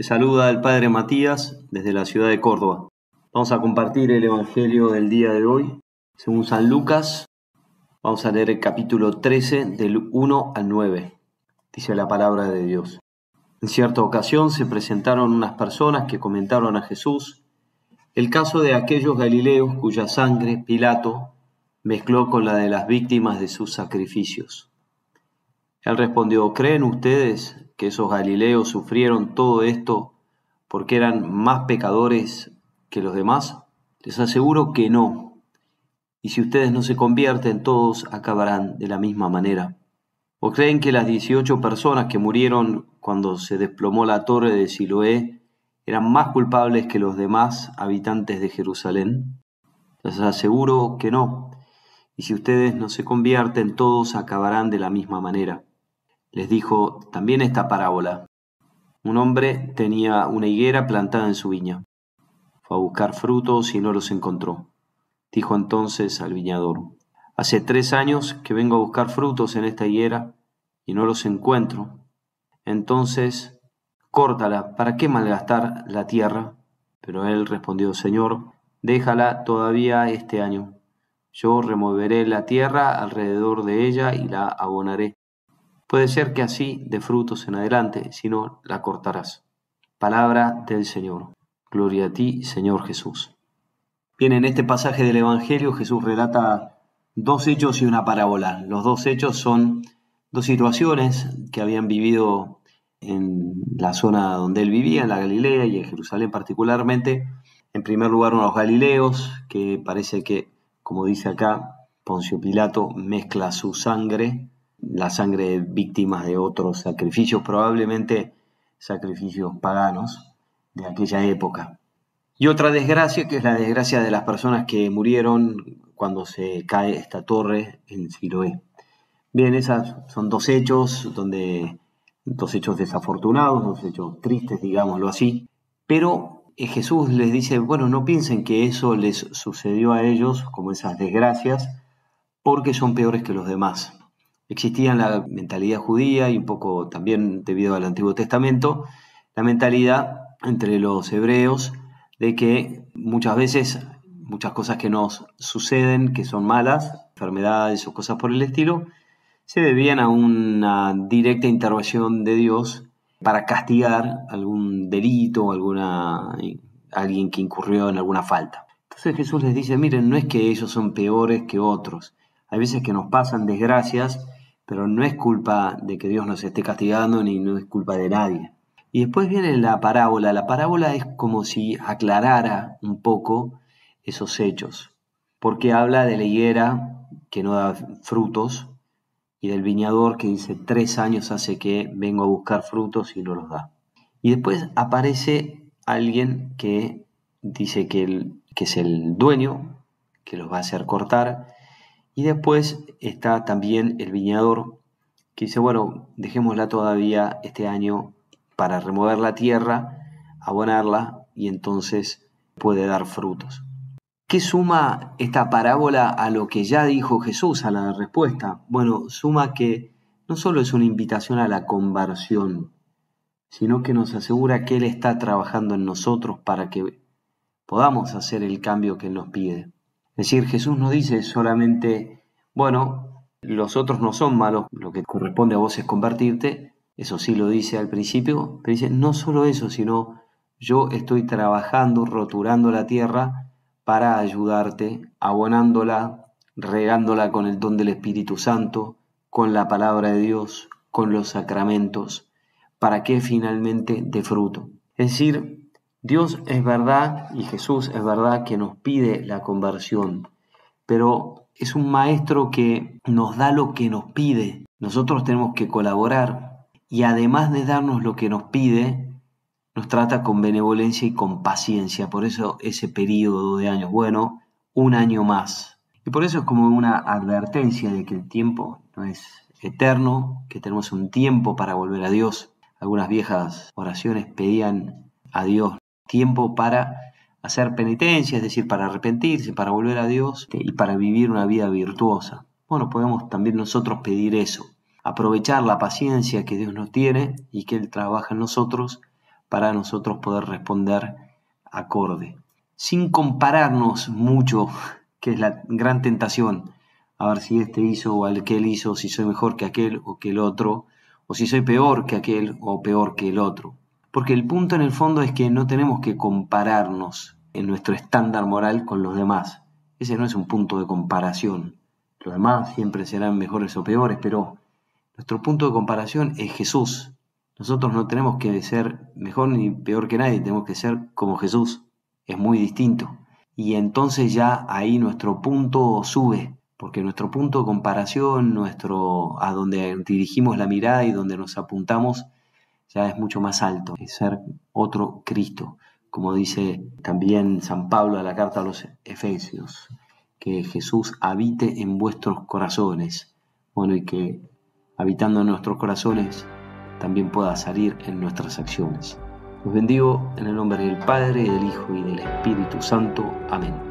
Te saluda el Padre Matías desde la ciudad de Córdoba. Vamos a compartir el Evangelio del día de hoy. Según San Lucas, vamos a leer el capítulo 13 del 1 al 9. Dice la palabra de Dios. En cierta ocasión se presentaron unas personas que comentaron a Jesús el caso de aquellos galileos cuya sangre Pilato mezcló con la de las víctimas de sus sacrificios. Él respondió: ¿Creen ustedes que esos galileos sufrieron todo esto porque eran más pecadores que los demás? Les aseguro que no. Y si ustedes no se convierten, todos acabarán de la misma manera. ¿O creen que las 18 personas que murieron cuando se desplomó la torre de Siloé eran más culpables que los demás habitantes de Jerusalén? Les aseguro que no. Y si ustedes no se convierten, todos acabarán de la misma manera. Les dijo también esta parábola. Un hombre tenía una higuera plantada en su viña. Fue a buscar frutos y no los encontró. Dijo entonces al viñador: Hace 3 años que vengo a buscar frutos en esta higuera y no los encuentro. Entonces, córtala, ¿para qué malgastar la tierra? Pero él respondió: Señor, déjala todavía este año. Yo removeré la tierra alrededor de ella y la abonaré. Puede ser que así dé frutos en adelante, si no, la cortarás. Palabra del Señor. Gloria a ti, Señor Jesús. Bien, en este pasaje del Evangelio Jesús relata 2 hechos y una parábola. Los 2 hechos son 2 situaciones que habían vivido en la zona donde él vivía, en la Galilea y en Jerusalén particularmente. En primer lugar, unos galileos, que parece que, como dice acá, Poncio Pilato mezcla su sangre, la sangre de víctimas de otros sacrificios, probablemente sacrificios paganos de aquella época. Y otra desgracia, que es la desgracia de las personas que murieron cuando se cae esta torre en Siloé. Bien, esos son 2 hechos, 2 hechos desafortunados, 2 hechos tristes, digámoslo así. Pero Jesús les dice, bueno, no piensen que eso les sucedió a ellos, como esas desgracias, porque son peores que los demás. Existía en la mentalidad judía, y un poco también debido al Antiguo Testamento, la mentalidad entre los hebreos de que muchas veces muchas cosas que nos suceden, que son malas, enfermedades o cosas por el estilo, se debían a una directa intervención de Dios para castigar algún delito o alguien que incurrió en alguna falta. Entonces Jesús les dice, miren, no es que ellos son peores que otros. Hay veces que nos pasan desgracias, pero no es culpa de que Dios nos esté castigando, ni no es culpa de nadie. Y después viene la parábola. La parábola es como si aclarara un poco esos hechos, porque habla de la higuera que no da frutos y del viñador que dice 3 años hace que vengo a buscar frutos y no los da. Y después aparece alguien que dice que es el dueño, que los va a hacer cortar, y después está también el viñador que dice, bueno, dejémosla todavía este año para remover la tierra, abonarla y entonces puede dar frutos. ¿Qué suma esta parábola a lo que ya dijo Jesús, a la respuesta? Bueno, suma que no solo es una invitación a la conversión, sino que nos asegura que Él está trabajando en nosotros para que podamos hacer el cambio que Él nos pide. Es decir, Jesús no dice solamente, bueno, los otros no son malos, lo que corresponde a vos es convertirte, eso sí lo dice al principio, pero dice, no solo eso, sino yo estoy trabajando, roturando la tierra, para ayudarte, abonándola, regándola con el don del Espíritu Santo, con la palabra de Dios, con los sacramentos, para que finalmente dé fruto. Es decir, Dios es verdad y Jesús es verdad que nos pide la conversión, pero es un maestro que nos da lo que nos pide. Nosotros tenemos que colaborar y además de darnos lo que nos pide, nos trata con benevolencia y con paciencia, por eso ese periodo de años, bueno, un año más. Y por eso es como una advertencia de que el tiempo no es eterno, que tenemos un tiempo para volver a Dios. Algunas viejas oraciones pedían a Dios tiempo para hacer penitencia, es decir, para arrepentirse, para volver a Dios y para vivir una vida virtuosa. Bueno, podemos también nosotros pedir eso, aprovechar la paciencia que Dios nos tiene y que Él trabaja en nosotros, para nosotros poder responder acorde, sin compararnos mucho, que es la gran tentación, a ver si este hizo o aquel hizo, si soy mejor que aquel o que el otro, o si soy peor que aquel o peor que el otro. Porque el punto en el fondo es que no tenemos que compararnos en nuestro estándar moral con los demás. Ese no es un punto de comparación. Los demás siempre serán mejores o peores, pero nuestro punto de comparación es Jesús. Nosotros no tenemos que ser mejor ni peor que nadie, tenemos que ser como Jesús. Es muy distinto. Y entonces ya ahí nuestro punto sube, porque nuestro punto de comparación, a donde dirigimos la mirada y donde nos apuntamos, ya es mucho más alto. Es ser otro Cristo, como dice también San Pablo en la Carta a los Efesios, que Jesús habite en vuestros corazones. Bueno, y que habitando en nuestros corazones también pueda salir en nuestras acciones. Los bendigo en el nombre del Padre, del Hijo y del Espíritu Santo. Amén.